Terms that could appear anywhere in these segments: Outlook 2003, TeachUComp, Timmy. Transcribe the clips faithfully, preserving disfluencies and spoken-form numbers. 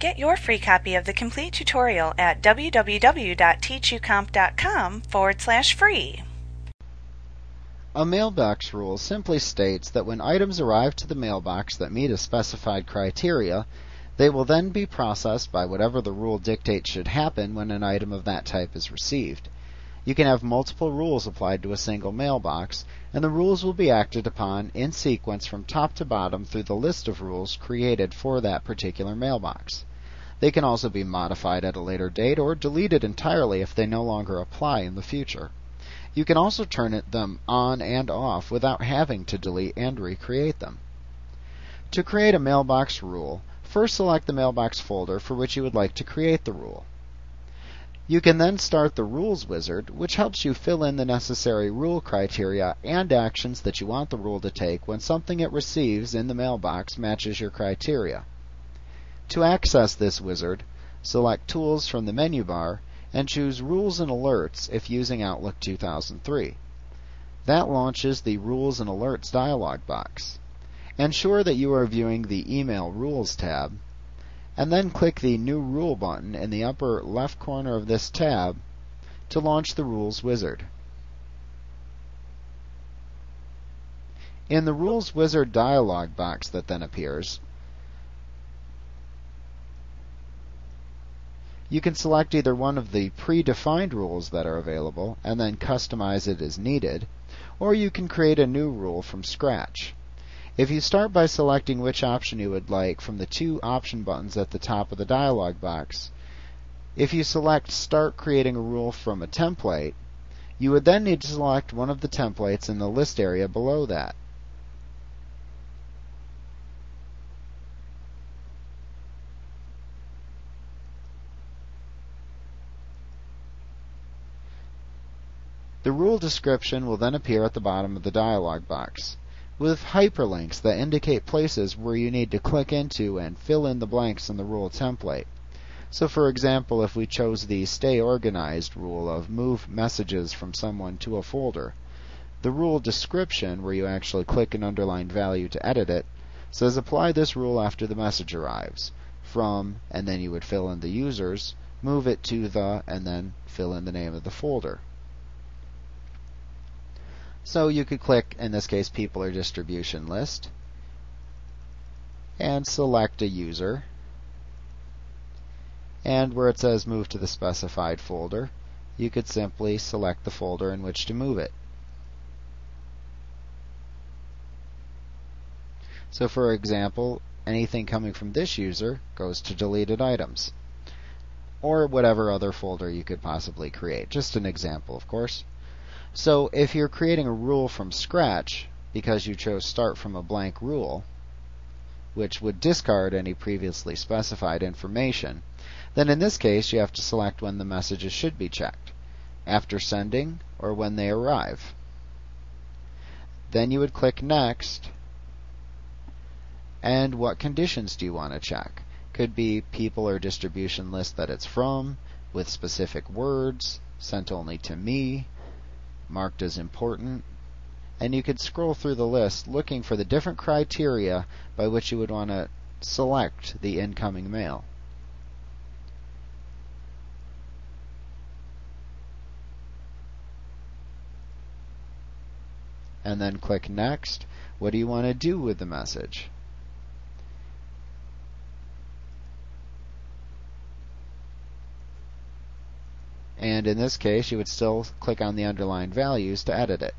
Get your free copy of the complete tutorial at w w w dot teach u comp dot com forward slash free. A mailbox rule simply states that when items arrive to the mailbox that meet a specified criteria, they will then be processed by whatever the rule dictates should happen when an item of that type is received. You can have multiple rules applied to a single mailbox, and the rules will be acted upon in sequence from top to bottom through the list of rules created for that particular mailbox. They can also be modified at a later date or deleted entirely if they no longer apply in the future. You can also turn them on and off without having to delete and recreate them. To create a mailbox rule, first select the mailbox folder for which you would like to create the rule. You can then start the Rules Wizard, which helps you fill in the necessary rule criteria and actions that you want the rule to take when something it receives in the mailbox matches your criteria. To access this wizard, select Tools from the menu bar and choose Rules and Alerts if using Outlook two thousand three. That launches the Rules and Alerts dialog box. Ensure that you are viewing the Email Rules tab, and then click the New Rule button in the upper left corner of this tab to launch the Rules Wizard. In the Rules Wizard dialog box that then appears, you can select either one of the predefined rules that are available and then customize it as needed, or you can create a new rule from scratch. If you start by selecting which option you would like from the two option buttons at the top of the dialog box, if you select Start Creating a Rule from a Template, you would then need to select one of the templates in the list area below that. The rule description will then appear at the bottom of the dialog box, with hyperlinks that indicate places where you need to click into and fill in the blanks in the rule template. So for example, if we chose the Stay Organized rule of move messages from someone to a folder, the rule description, where you actually click an underlined value to edit it, says apply this rule after the message arrives, from, and then you would fill in the users, move it to the, and then fill in the name of the folder. So you could click, in this case, People or Distribution List, and select a user. And where it says Move to the specified folder, you could simply select the folder in which to move it. So for example, anything coming from this user goes to Deleted Items, or whatever other folder you could possibly create. Just an example, of course. So if you're creating a rule from scratch, because you chose Start from a Blank Rule, which would discard any previously specified information, then in this case you have to select when the messages should be checked, after sending or when they arrive. Then you would click Next, and what conditions do you want to check? Could be people or distribution list that it's from, with specific words, sent only to me, marked as important, and you could scroll through the list looking for the different criteria by which you would want to select the incoming mail. And then click Next. What do you want to do with the message? And in this case, you would still click on the underlined values to edit it.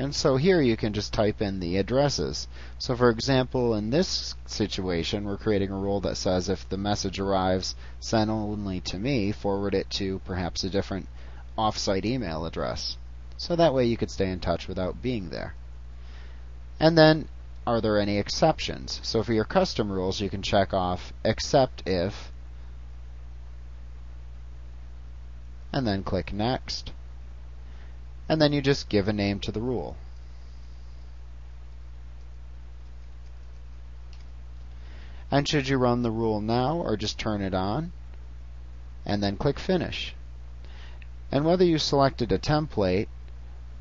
And so here you can just type in the addresses. So for example, in this situation, we're creating a rule that says if the message arrives sent only to me, forward it to perhaps a different off-site email address. So that way you could stay in touch without being there. And then are there any exceptions? So for your custom rules, you can check off except if, and then click next, and then you just give a name to the rule. And should you run the rule now or just turn it on, and then click finish. And whether you selected a template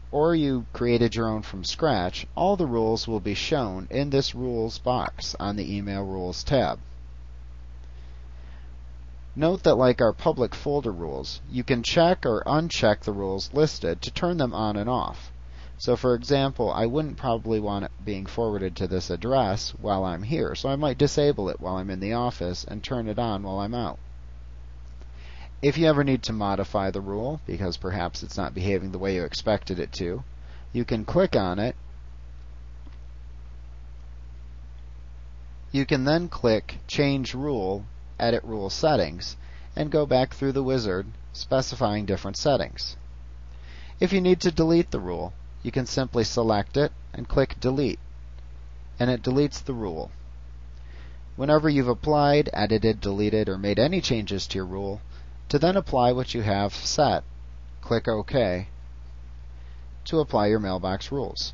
or you created your own from scratch, all the rules will be shown in this rules box on the email rules tab. Note that like our public folder rules, you can check or uncheck the rules listed to turn them on and off. So for example, I wouldn't probably want it being forwarded to this address while I'm here, so I might disable it while I'm in the office and turn it on while I'm out. If you ever need to modify the rule, because perhaps it's not behaving the way you expected it to, you can click on it. You can then click Change Rule, Edit Rule Settings, and go back through the wizard, specifying different settings. If you need to delete the rule, you can simply select it and click Delete, and it deletes the rule. Whenever you've applied, edited, deleted, or made any changes to your rule, to then apply what you have set, click OK to apply your mailbox rules.